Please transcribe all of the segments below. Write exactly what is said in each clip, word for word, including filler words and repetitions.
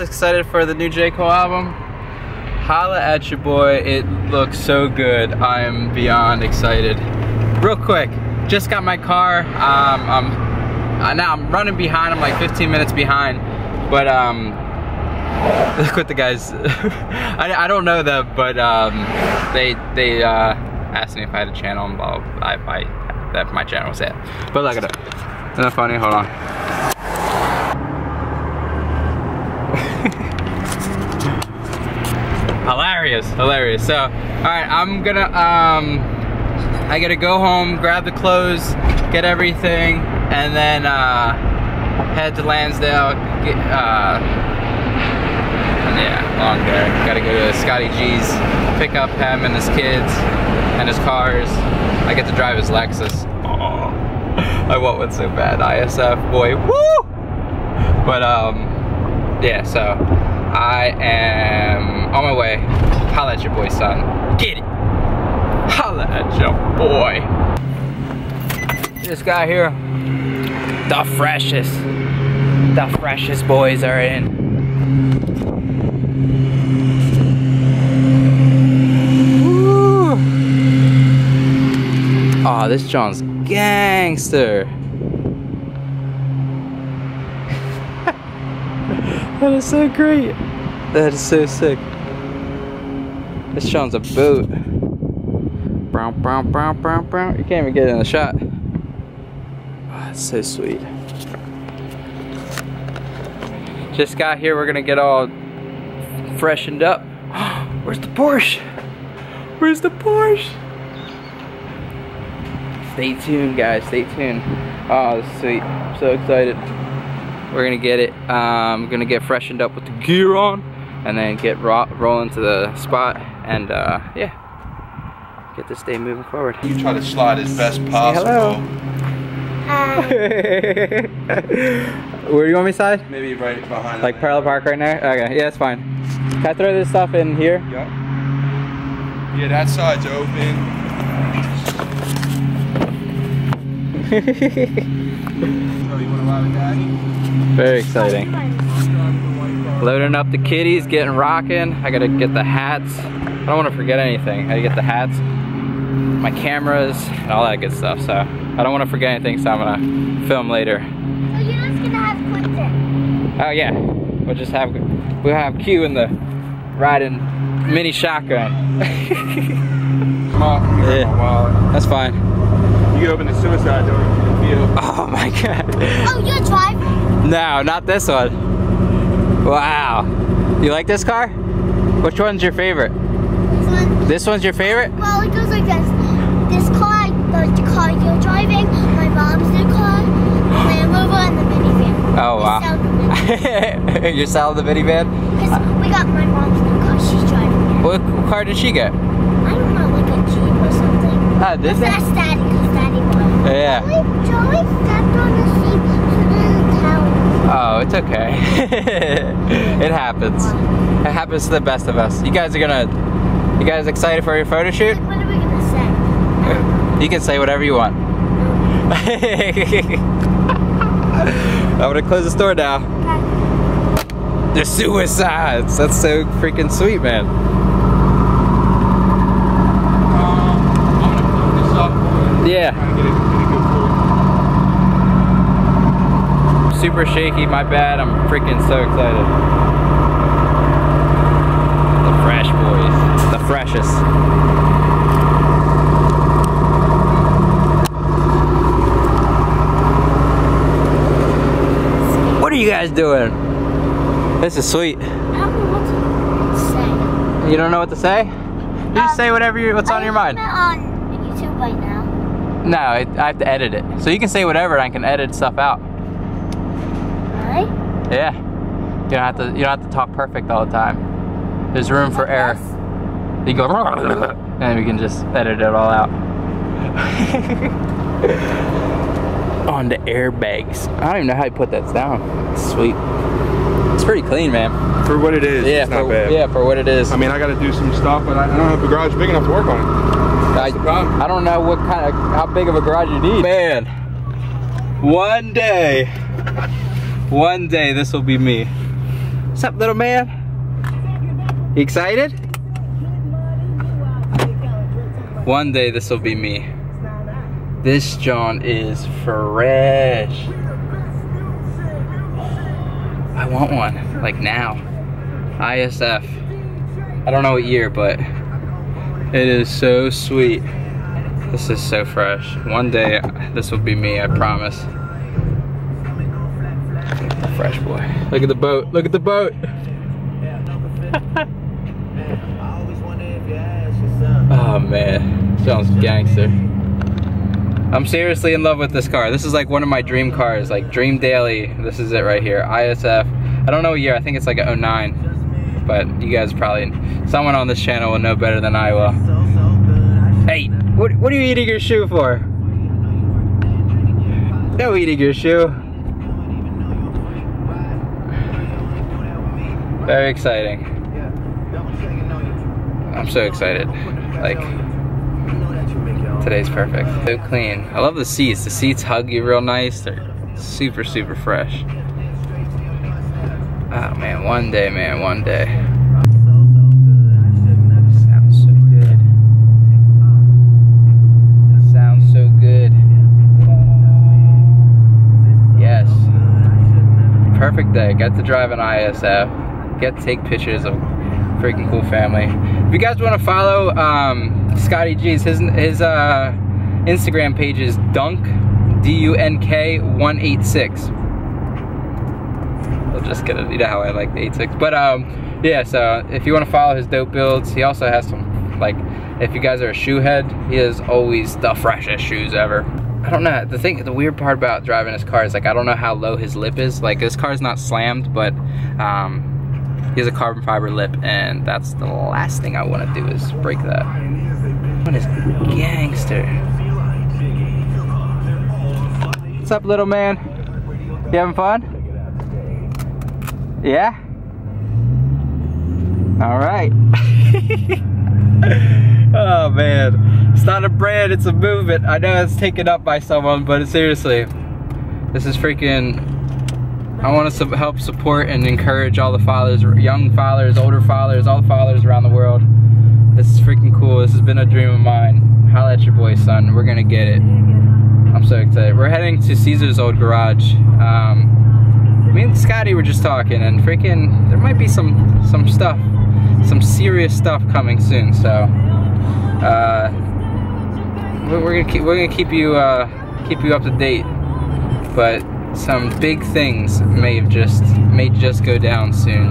else excited for the new J. Cole album? Holla at your boy, it looks so good. I am beyond excited. Real quick, just got my car. Um, I'm, uh, now I'm running behind, I'm like fifteen minutes behind. But um, look what the guys, I, I don't know them, but um, they, they uh, asked me if I had a channel and blah, blah, blah, I, I, that my channel was it. But look at it. Isn't that funny? Hold on. Hilarious, hilarious. So, all right, I'm gonna, um, I gotta go home, grab the clothes, get everything, and then uh, head to Lansdale. Get, uh, yeah, long there. Gotta go to Scotty G's, pick up him and his kids and his cars. I get to drive his Lexus. Oh, I want one so bad. I S F boy, woo! But um, yeah, so. I am on my way. Holla at your boy, son. Get it. Holla at your boy. This guy here, the freshest. The freshest boys are in. Aw, oh, this John's gangster. That is so great. That is so sick. This Sean's a boat. Brown, brown, brown, brown, brown. You can't even get it in the shot. Oh, that's so sweet. Just got here. We're gonna get all freshened up. Where's the Porsche? Where's the Porsche? Stay tuned, guys. Stay tuned. Oh, that's sweet. I'm so excited. We're gonna get it, um, we're gonna get freshened up with the gear on and then get ro rolling to the spot and uh, yeah, get this day moving forward. You try to slide as best possible. Say hello. Hi. Where do you want me to slide? Maybe right behind. Like parallel park right now? Okay, yeah, it's fine. Can I throw this stuff in here? Yep. Yeah, that side's open. Oh, you want to ride with Daddy? Very exciting. Loading up the kitties, getting rocking. I gotta get the hats. I don't want to forget anything. I gotta get the hats, my cameras, and all that good stuff. So I don't want to forget anything. So I'm gonna film later. So you're just gonna have Quentin. Oh yeah, we'll just have we'll have Q in the riding mini shotgun. Come on, yeah. That's fine. You open the suicide door. Oh my god. Oh, you're driving. No, not this one. Wow. You like this car? Which one's your favorite? This one. This one's your favorite? Well, it goes like this. This car, the, the car you're driving, my mom's new car, the Land Rover, and the minivan. Oh, wow. You're selling the minivan? Because we got my mom's new car. She's driving it. What car did she get? I don't know, like a Jeep or something. Ah, this one? That's Daddy, because Daddy won. Yeah. Joey, Joey stepped on the seat. Oh, it's okay. It happens. It happens to the best of us. You guys are gonna, you guys excited for your photo shoot? What are we gonna say? You can say whatever you want. I'm gonna close the store now. Okay. The suicides! That's so freaking sweet, man. Um, I'm gonna put this up. Yeah. Super shaky, my bad. I'm freaking so excited. The fresh boys. The freshest. What are you guys doing? This is sweet. I don't know what to say. You don't know what to say? You um, just say whatever you, what's I on your mind. I'm on YouTube right now. No, I, I have to edit it. So you can say whatever and I can edit stuff out. Yeah, you don't have to. You don't have to talk perfect all the time. There's room for error. You go, and we can just edit it all out. On the airbags. I don't even know how you put that down. It's sweet. It's pretty clean, man. For what it is, yeah, it's for, not bad. Yeah, for what it is. I mean, I got to do some stuff, but I don't have a garage big enough to work on it. That's I, the problem. I don't know what kind of how big of a garage you need. Man, one day. One day this will be me. What's up, little man? You excited? One day this will be me. This John is fresh. I want one, like now. I S F. I don't know what year, but it is so sweet. This is so fresh. One day this will be me, I promise. Fresh boy. Look at the boat. Look at the boat. Oh man, sounds gangster. I'm seriously in love with this car. This is like one of my dream cars, like dream daily. This is it right here. I S F. I don't know what year. I think it's like a oh nine. But you guys probably, someone on this channel will know better than I will. Hey, what what are you eating your shoe for? No eating your shoe. Very exciting. I'm so excited. Like, today's perfect. So clean. I love the seats. The seats hug you real nice. They're super, super fresh. Ah, oh, man, one day, man, one day. Sounds so good. Sounds so good. Yes. Perfect day. Got to drive an I S F. Get to take pictures of freaking cool family. If you guys want to follow um, Scotty G's, his his uh, Instagram page is Dunk D U N K one eight six. I'll just get it. You know how I like the eight six. But um, yeah. So if you want to follow his dope builds, he also has some, like, if you guys are a shoe head, he has always the freshest shoes ever. I don't know. The thing, the weird part about driving his car is like I don't know how low his lip is. Like this car's not slammed, but um. He has a carbon fiber lip, and that's the last thing I want to do is break that. What is gangster? What's up, little man? You having fun? Yeah? All right. Oh, man. It's not a brand, it's a movement. I know it's taken up by someone, but seriously, this is freaking... I want to su- help support and encourage all the fathers, young fathers, older fathers, all the fathers around the world. This is freaking cool. This has been a dream of mine. Holla at your boy, son. We're going to get it. I'm so excited. We're heading to Caesar's old garage. Um, me and Scotty were just talking, and freaking, there might be some, some stuff, some serious stuff coming soon. So, uh, we're going to keep, we're going to keep you, uh, keep you up to date. But some big things may have just may just go down soon.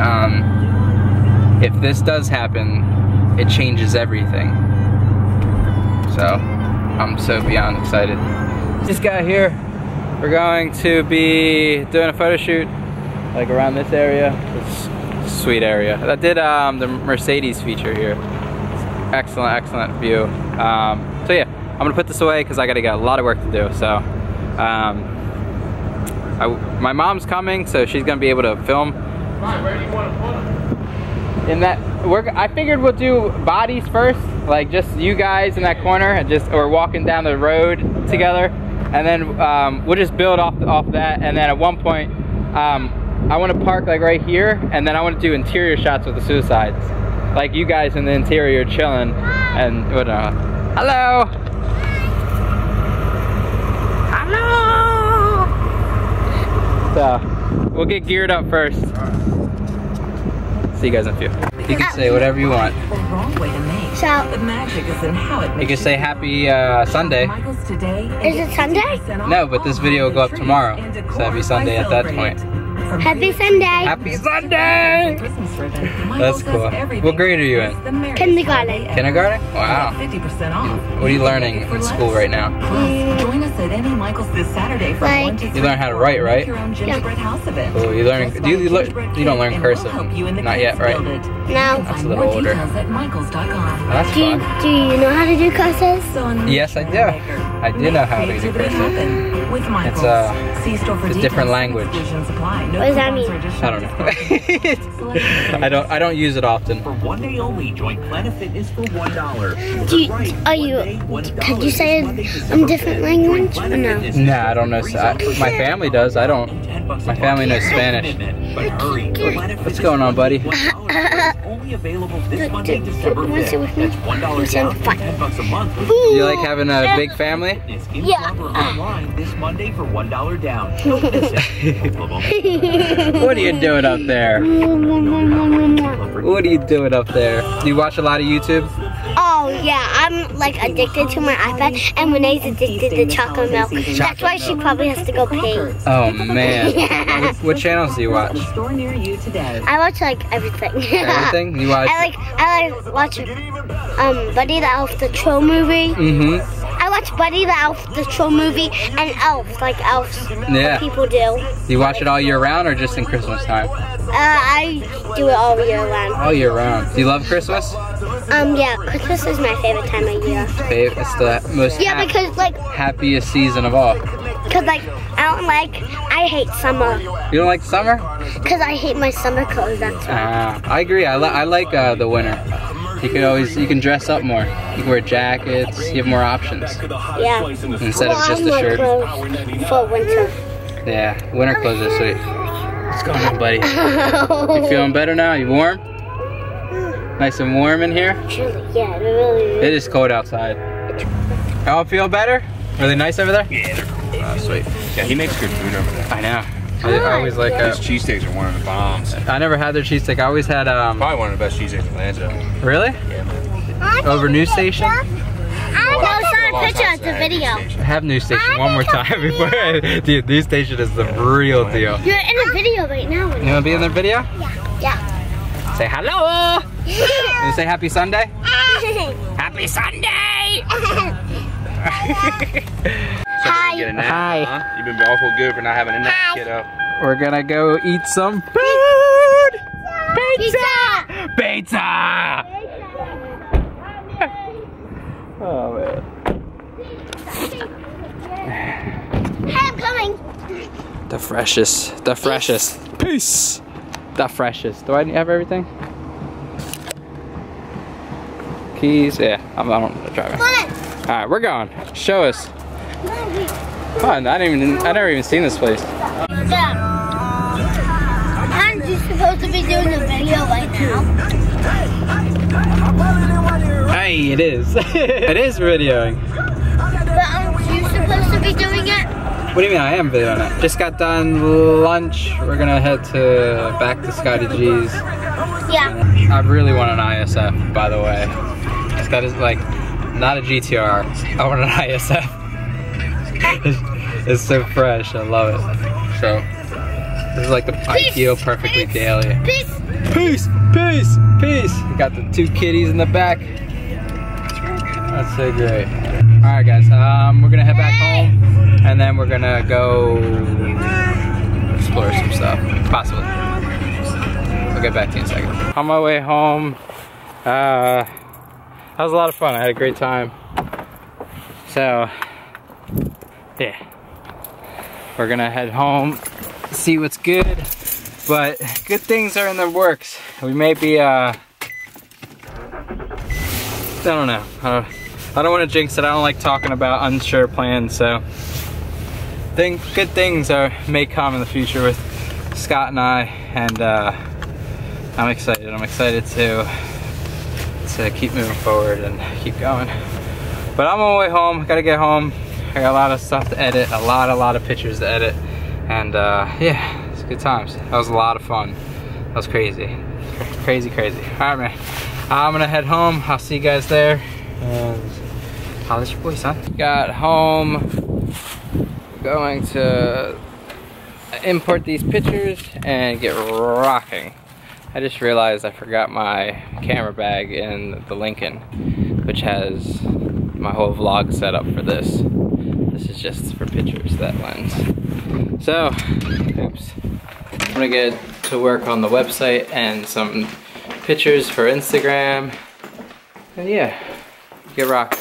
Um, if this does happen, it changes everything. So I'm so beyond excited. This guy here, we're going to be doing a photo shoot like around this area. This sweet area. I did um, the Mercedes feature here. Excellent, excellent view. Um, so yeah, I'm gonna put this away because I gotta get a lot of work to do. So. Um, I, my mom's coming, so she's gonna be able to film. Right, where do you want to put them? In that, we're, I figured we'll do bodies first, like just you guys in that corner, and just or walking down the road together, and then um, we'll just build off off that. And then at one point, um, I want to park like right here, and then I want to do interior shots with the suicides, like you guys in the interior chilling, and what? Uh, hello. So, we'll get geared up first. See you guys in a few. You can say whatever you want. So, you can say happy uh, Sunday. Is it Sunday? No, but this video will go up tomorrow. So that'd be Sunday at that point. Happy Sunday. Happy Sunday. That's cool. What grade are you in? Kindergarten. Kindergarten? Wow. What are you learning in school right now? Join us at any Michael's this Saturday for one to three. You learn how to write, right? Yeah. Cool. You learning? Do you, you, you don't learn cursive? Not yet, right? No. That's a little older. Oh, that's fun. Do, do you know how to do cursive? Yes, I do. I do know how to do cursive. It's a uh, different language. What does that mean? I don't know. I don't. I don't use it often. For one day only, join Planet Fitness for one dollar. Do you, are you? Could you say a different language? Or no. Nah, I don't know. I, my family does. I don't. My family knows Spanish. What's going on, buddy? Only available this Monday, December fifth. That's one dollar down, ten bucks a month. You like having a big family? Yeah. Online this Monday for one dollar down. What are you doing up there? What are you doing up there? Do you watch a lot of YouTube? Oh yeah, I'm like addicted to my iPad, and Renee's addicted to chocolate milk. Chocolate That's why she probably has to go pay. Oh man. Yeah. What channels do you watch? I watch like everything. Everything? You watch? I like I like watch um Buddy the Elf, the troll movie. Mm-hmm. I watch Buddy the Elf, the troll movie, and elves, like elves, yeah. What people do. Do you watch it all year round or just in Christmas time? Uh, I do it all year round. All year round. Do you love Christmas? Um, yeah, Christmas is my favorite time of year. Fav it's the most yeah, happy, because, like, happiest season of all. Because, like, I don't like, I hate summer. You don't like summer? Because I hate my summer clothes, that's why. Uh, I agree, I, li I like uh, the winter. You can always, you can dress up more. You can wear jackets, you have more options. Yeah. Instead well, of just I'm a shirt. Clothes for winter. Yeah, winter clothes are sweet. What's going on, buddy? You feeling better now? You warm? Nice and warm in here? Yeah, it really is. It is cold outside. Y'all feel better? Are they nice over there? Yeah, they're cool. Oh, sweet. Yeah, he makes good food over there. I know. I, I always like uh, his cheesesteaks are one of the bombs. I never had their cheesesteak. I always had um. Probably one of the best cheesesteaks in Lansdale. Really? Yeah, man. Over Nu-Station? No, it's not a picture, it's a video. I have Nu-Station one more time before I, dude, Nu-Station is the real deal. You're in a video right now. You wanna be in the video? Yeah. Yeah. Say hello! You say happy Sunday? Happy Sunday! Hi. Get a nap. Hi. Huh? You've been awful good for not having a nap, Hi. Kiddo. We're gonna go eat some food. Pizza. Pizza. Pizza. Oh man. Hey, I'm coming. The freshest. The freshest. Peace. Peace. The freshest. Do I have everything? Keys. Yeah. I'm. I don't drive it. All right, we're going. Show us. Fun. I didn't even. I never even seen this place. I'm just supposed to be doing a video right now. Hey, it is. It is videoing. But aren't you supposed to be doing it? What do you mean? I am videoing it. Just got done lunch. We're gonna head to back to Scotty G's. Yeah. I really want an I S F, by the way. Scotty's like not a G T R. I want an I S F. It's so fresh, I love it. So, this is like the ideal perfectly daily. Peace, peace, peace, peace. We got the two kitties in the back. That's so great. All right, guys, um, we're gonna head back home, and then we're gonna go explore some stuff, possibly. I'll get back to you in a second. On my way home, uh, that was a lot of fun. I had a great time. So. Yeah, we're gonna head home, see what's good, but good things are in the works. We may be, uh, I don't know. I don't, I don't want to jinx it. I don't like talking about unsure plans, so think good things are may come in the future with Scott and I, and uh, I'm excited. I'm excited to to keep moving forward and keep going. But I'm on my way home. Gotta get home. I got a lot of stuff to edit, a lot, a lot of pictures to edit, and uh, yeah, it's good times. That was a lot of fun. That was crazy, crazy, crazy. All right, man. I'm gonna head home. I'll see you guys there. And how's your boy, son? Got home. Going to import these pictures and get rocking. I just realized I forgot my camera bag in the Lincoln, which has my whole vlog set up for this. This is just for pictures, that lens. So, oops. I'm gonna get to work on the website and some pictures for Instagram. And yeah, get rocking.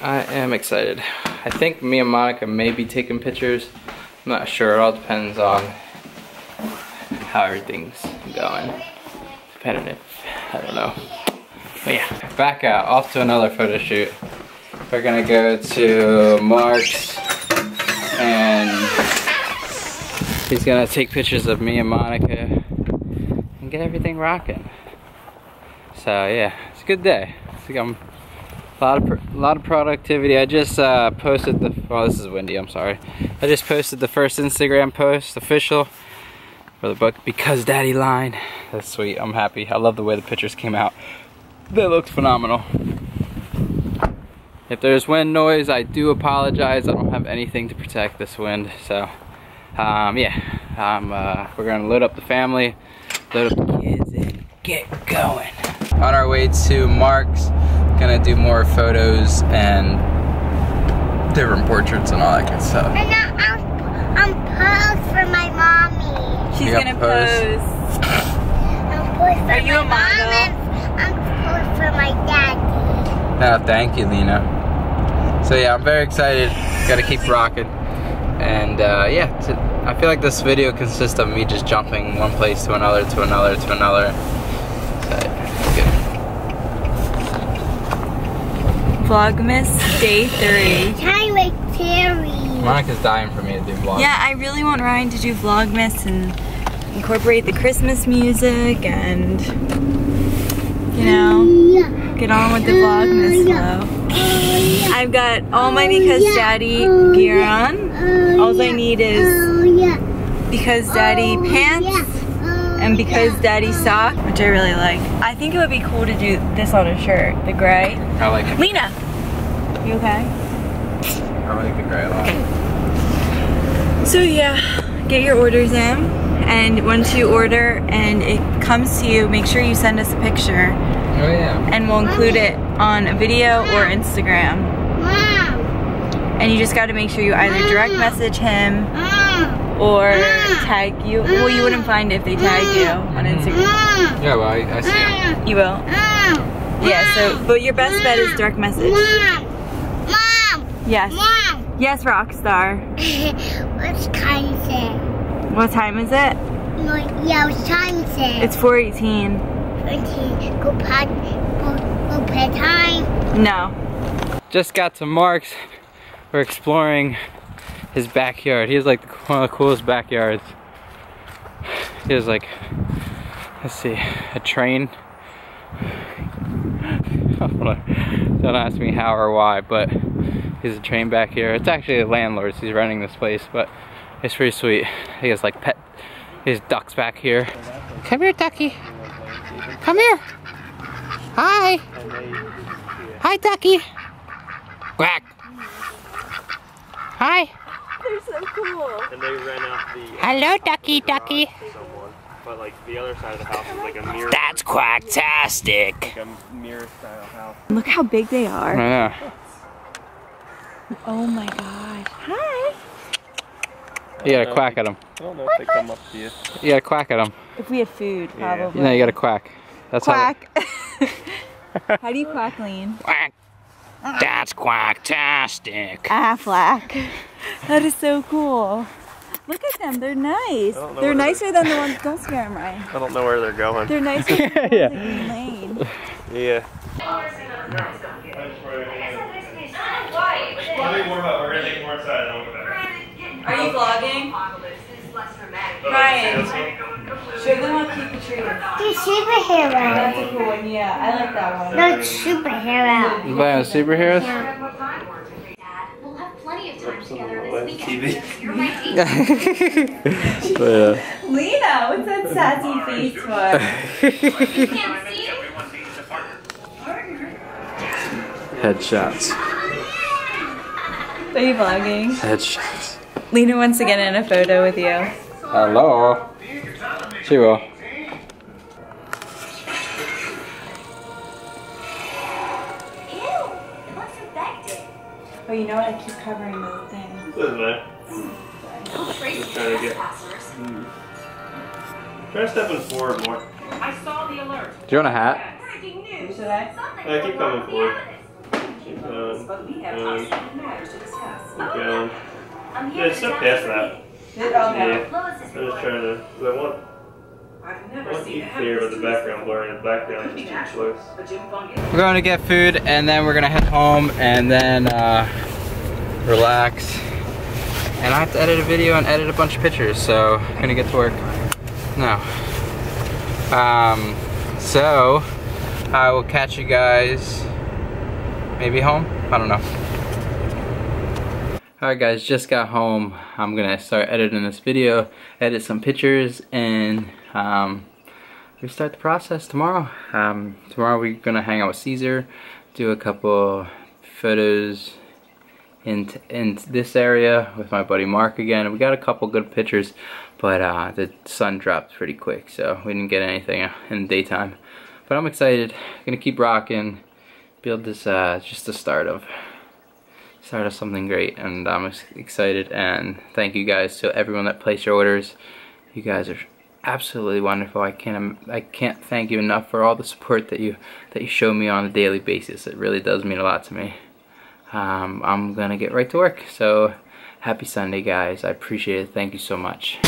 I am excited. I think me and Monica may be taking pictures. I'm not sure, it all depends on how everything's going. Competitive, I don't know. But yeah, back out, off to another photo shoot. We're gonna go to Mark's and he's gonna take pictures of me and Monica and get everything rocking. So yeah, it's a good day. It's like I'm a lot of, lot of productivity. I just uh, posted the, oh this is windy, I'm sorry. I just posted the first Instagram post, official, for the book, Because Daddy Line. That's sweet, I'm happy. I love the way the pictures came out. They looked phenomenal. If there's wind noise, I do apologize. I don't have anything to protect this wind, so um, yeah. Um, uh, we're gonna load up the family, load up the kids, and get going. On our way to Mark's, gonna do more photos and different portraits and all that good stuff. And now I'm, I'm posed for my mommy. She's gonna pose. I'm posed for Are you my a mom. I'm posed for my daddy. No, thank you, Lena. So yeah, I'm very excited. Gotta keep rocking. And uh, yeah, to, I feel like this video consists of me just jumping one place to another, to another, to another. Vlogmas day three. Time like Terry. Monica's dying for me to do vlogmas. Yeah, I really want Ryan to do vlogmas and incorporate the Christmas music and, you know, get on with the vlogmas flow. I've got all my Because Daddy gear on. All I need is Because Daddy pants and Because Daddy sock, which I really like. I think it would be cool to do this on a shirt, the gray. I like it. Lena, you okay? I like the gray a lot. So yeah, get your orders in, and once you order and it comes to you, make sure you send us a picture. Oh yeah. And we'll include it on a video or Instagram. Wow. And you just gotta make sure you either direct message him or tag you. Well, you wouldn't find it if they tag you on Instagram. Yeah, well, I, I see them. You will? Yeah, so, but your best bet is direct message. Mom! Mom! Yes. Mom! Yes, Rockstar. What time is it? What time is it? No, yeah, what time is it? It's four eighteen. four eighteen. Go pad, go, go pad time. No. Just got to Mark's. We're exploring his backyard. He has like one of the coolest backyards. He has like, let's see, a train. Don't ask me how or why, but he's a train back here. It's actually a landlord's, he's renting this place, but it's pretty sweet. He has like pet, his ducks back here. Come here, ducky. Come here. Hi. Hi, ducky. Quack. Hi. They're so cool. And they ran out the. Uh, Hello, ducky, the ducky. Someone. But like the other side of the house is like a mirror. That's quacktastic. Like a mirror style house. Look how big they are. Yeah. Oh my gosh. Hi. You gotta quack at them. I don't know if they come up to you. You gotta quack at them. If we have food, probably. Yeah. No, you gotta quack. That's quack. How. Quack. How do you quack, Lean? Quack. That's quacktastic. Aflac. That is so cool. Look at them, they're nice. They're nicer they're... than the ones, don't scare them, Ryan. I don't know where they're going. They're nicer than the ones yeah. in Lane. Yeah. Are you vlogging? Ryan, show them on Keep the Tree. They're superhero. That's a cool one, yeah. I like that one. No, it's superhero. You playing with superheroes? Yeah. Plenty of time together this weekend. You're my teacher. So, yeah. Lena, what's that sassy face for? You can't see it? Headshots. Are you vlogging? Headshots. Lena wants to get in a photo with you. Hello. She will. Oh, you know what? I keep covering the thing. Doesn't matter. Just trying to get. Mm. Try stepping forward more. I saw the alert. Do you want a hat? Should I? I keep coming forward. Keep going. Keep going. Yeah, step past that. Okay. I'm just trying to. Because I want I've never seen that happen. Here with the background blurring and the background is speechless. We're going to get food and then we're going to head home and then uh, relax. And I have to edit a video and edit a bunch of pictures, so I'm going to get to work. No. Um, so, I will catch you guys maybe home? I don't know. Alright guys, just got home. I'm going to start editing this video, edit some pictures, and um, we start the process tomorrow. Um, tomorrow we're going to hang out with Caesar, do a couple photos in, t in this area with my buddy Mark again. We got a couple good pictures, but uh, the sun dropped pretty quick, so we didn't get anything in the daytime. But I'm excited. I'm going to keep rocking, build this, uh, just the start of start of something great, and I'm excited. And thank you guys to everyone that placed your orders. You guys are absolutely wonderful. I can't I can't thank you enough for all the support that you that you show me on a daily basis. It really does mean a lot to me. Um, I'm gonna get right to work. So happy Sunday, guys. I appreciate it. Thank you so much.